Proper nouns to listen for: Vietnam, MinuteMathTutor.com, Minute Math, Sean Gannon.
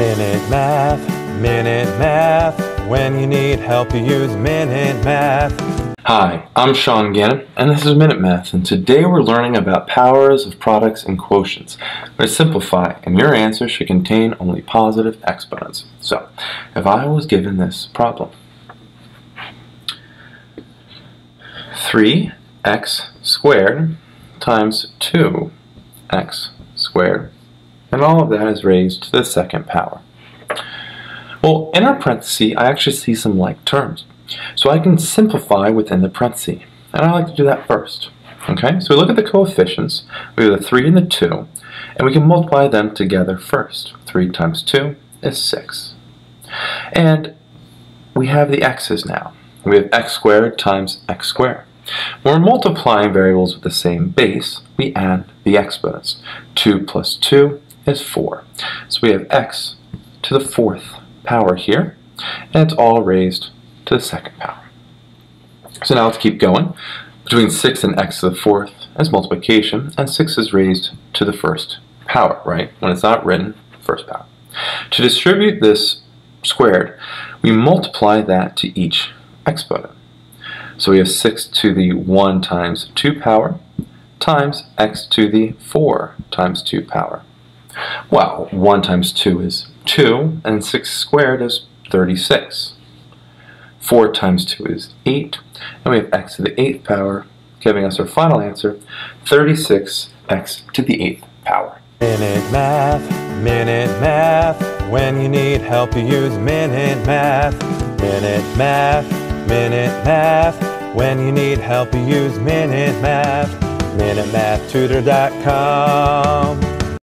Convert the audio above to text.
Minute Math, when you need help you use Minute Math. Hi, I'm Sean Gannon and this is Minute Math, and today we're learning about powers of products and quotients. Let's simplify, and your answer should contain only positive exponents. So, if I was given this problem, 3x squared times 2x squared, and all of that is raised to the second power. Well, in our parentheses, I actually see some like terms, so I can simplify within the parentheses, and I like to do that first. Okay, so we look at the coefficients. We have the 3 and the 2, and we can multiply them together first. 3 times 2 is 6. And we have the x's now. We have x squared times x squared. When we're multiplying variables with the same base, we add the exponents. 2 plus 2 is 4. So we have x to the 4th power here, and it's all raised to the 2nd power. So now let's keep going. Between 6 and x to the 4th is multiplication, and 6 is raised to the 1st power, right? When it's not written, 1st power. To distribute this squared, we multiply that to each exponent. So we have 6 to the 1 times 2 power times x to the 4 times 2 power. Well, 1 times 2 is 2, and 6 squared is 36. 4 times 2 is 8, and we have x to the 8th power, giving us our final answer, 36x to the 8th power. Minute Math, when you need help you use Minute Math. Minute Math, when you need help you use Minute Math. MinuteMathTutor.com